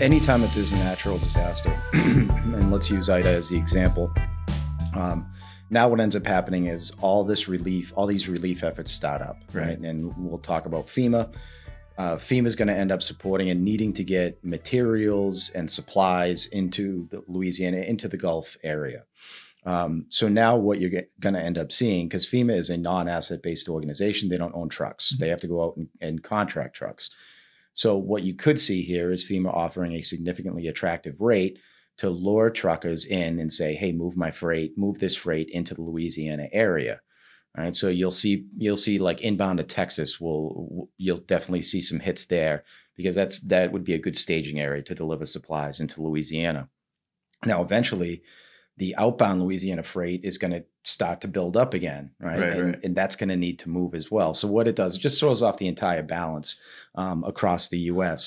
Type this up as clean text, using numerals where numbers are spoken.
Anytime that there's a natural disaster, and let's use Ida as the example, now what ends up happening is all these relief efforts start up, right? And we'll talk about FEMA. FEMA is going to end up supporting and needing to get materials and supplies into the Louisiana, into the Gulf area. So now what you're going to end up seeing, because FEMA is a non-asset-based organization, they don't own trucks. They have to go out and contract trucks. So what you could see here is FEMA offering a significantly attractive rate to lure truckers in and say, hey, move my freight, move this freight into the Louisiana area. All right. So you'll see like inbound to Texas you'll definitely see some hits there, because that would be a good staging area to deliver supplies into Louisiana. Now, eventually the outbound Louisiana freight is going to start to build up again, and that's going to need to move as well. So what it does, it just throws off the entire balance across the U.S.